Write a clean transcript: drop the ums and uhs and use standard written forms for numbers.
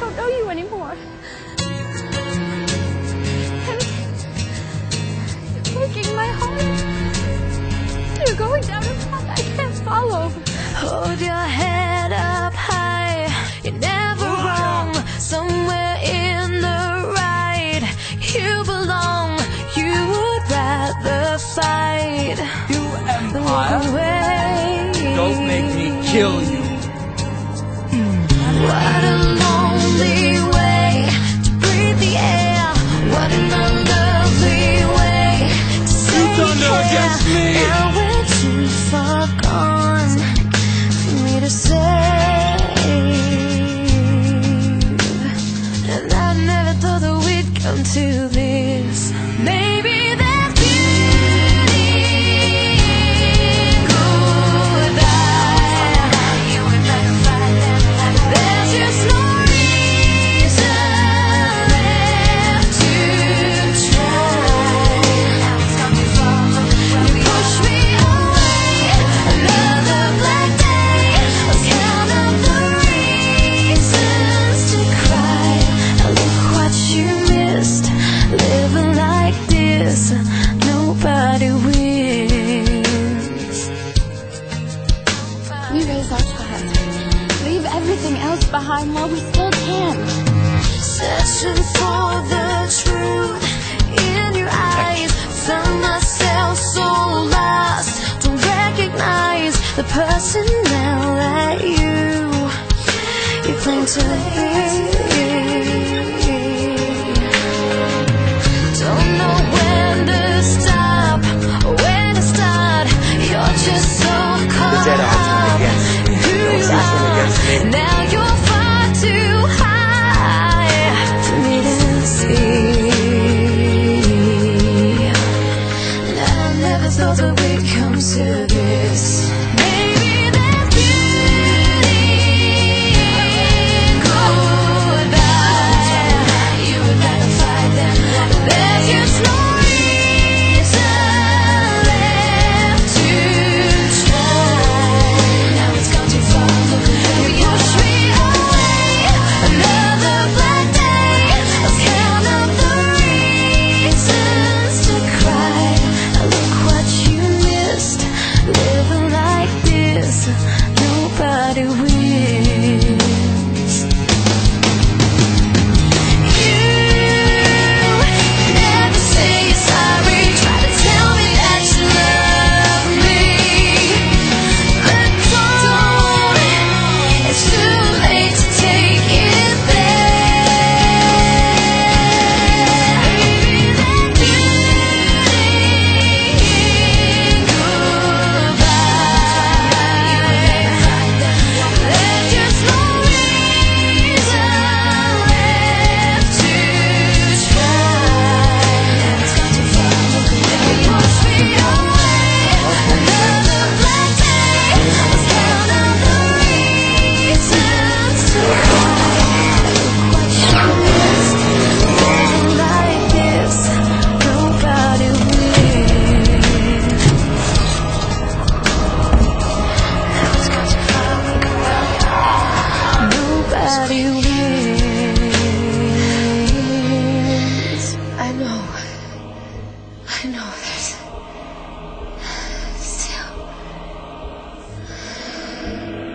I don't know you anymore. And you're breaking my heart. You're going down a path I can't follow. Hold your head up high. You're never wrong. Somewhere in the right, you belong. You would rather fight. You empire. Don't make me kill you. What a lonely way to breathe the air. What an unlovely way to say you don't know against me. Now we're too far gone for me to save. And I never thought that we'd come to this. Maybe that's nobody wins. We raise our child. Leave everything else behind while we still can. Searching for the truth in your eyes. Found myself so lost. Don't recognize the person now that you claim to be. Don't know when to stop, when to start. You're just so caught up in who you are. Now you're far too high for me to see. And I never thought that we'd come to this. Nobody wins. You never say you're sorry. Try to tell me that you love me, but don't. It's too late to take it back. Baby, that goodbye. You